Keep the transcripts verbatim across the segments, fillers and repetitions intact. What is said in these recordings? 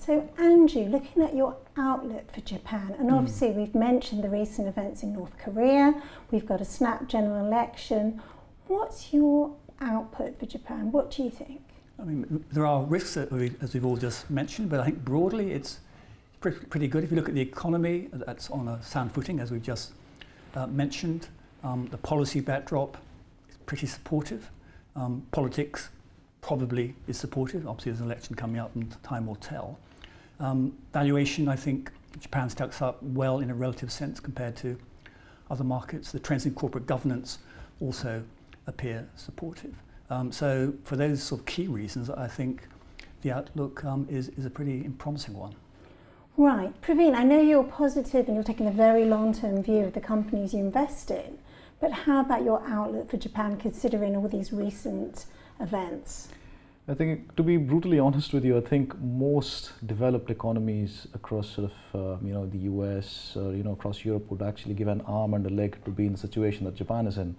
So Andrew, looking at your outlook for Japan, and obviously mm. we've mentioned the recent events in North Korea, we've got a snap general election. What's your output for Japan? What do you think? I mean, there are risks, as we've all just mentioned, but I think broadly it's pretty good. If you look at the economy, that's on a sound footing, as we've just uh, mentioned. Um, the policy backdrop is pretty supportive. Um, politics probably is supportive. Obviously, there's an election coming up and time will tell. Um, valuation, I think Japan stacks up well in a relative sense compared to other markets. The trends in corporate governance also appear supportive. Um, so for those sort of key reasons, I think the outlook um, is, is a pretty promising one. Right. Praveen, I know you're positive and you're taking a very long-term view of the companies you invest in, but how about your outlook for Japan considering all these recent events? I think, to be brutally honest with you, I think most developed economies across sort of, uh, you know, the U S, uh, you know, across Europe would actually give an arm and a leg to be in the situation that Japan is in.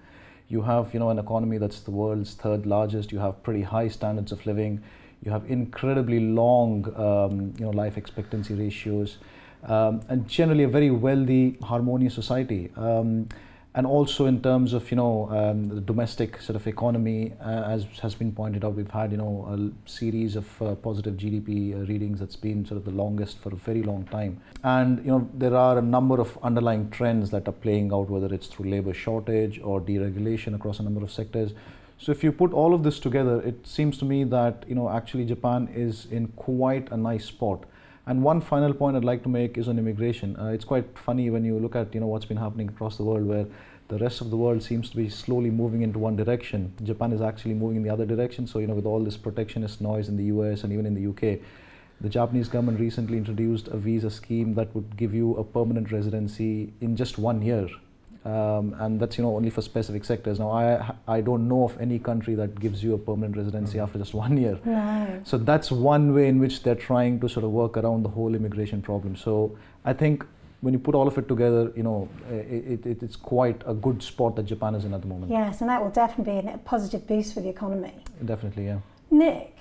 You have, you know, an economy that's the world's third largest. You have pretty high standards of living. You have incredibly long, um, you know, life expectancy ratios, um, and generally a very wealthy, harmonious society. Um, And also in terms of, you know, um, the domestic sort of economy, uh, as has been pointed out, we've had, you know, a series of uh, positive G D P uh, readings that's been sort of the longest for a very long time. And, you know, there are a number of underlying trends that are playing out, whether it's through labor shortage or deregulation across a number of sectors. So if you put all of this together, it seems to me that, you know, actually Japan is in quite a nice spot. And one final point I'd like to make is on immigration. Uh, it's quite funny when you look at, you know, what's been happening across the world, where the rest of the world seems to be slowly moving into one direction. Japan is actually moving in the other direction. So, you know, with all this protectionist noise in the U S and even in the U K, the Japanese government recently introduced a visa scheme that would give you a permanent residency in just one year. Um, and that's, you know, only for specific sectors. Now, I I don't know of any country that gives you a permanent residency mm-hmm. after just one year. No. So that's one way in which they're trying to sort of work around the whole immigration problem. So I think when you put all of it together, you know, it, it, it's quite a good spot that Japan is in at the moment. Yes, and that will definitely be a positive boost for the economy. Definitely, yeah. Nick,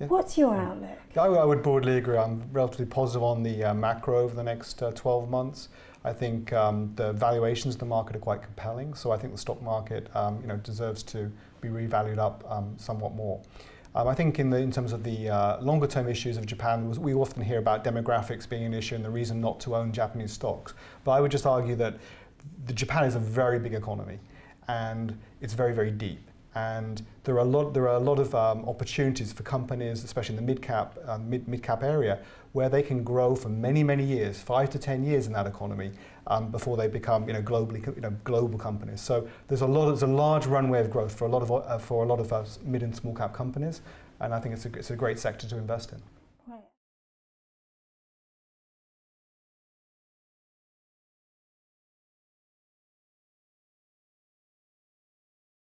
yeah. what's your yeah. outlook? I, I would broadly agree. I'm relatively positive on the uh, macro over the next uh, twelve months. I think um, the valuations of the market are quite compelling, so I think the stock market um, you know, deserves to be revalued up um, somewhat more. Um, I think in, the, in terms of the uh, longer term issues of Japan, we often hear about demographics being an issue and the reason not to own Japanese stocks. But I would just argue that the Japan is a very big economy and it's very, very deep. And there are a lot, there are a lot of um, opportunities for companies, especially in the mid-cap uh, mid, mid-cap area, where they can grow for many, many years, five to ten years in that economy, um, before they become, you know, globally, you know, global companies. So there's a lot, there's a large runway of growth for a lot of uh, for a lot of uh, mid and small-cap companies, and I think it's a, it's a great sector to invest in.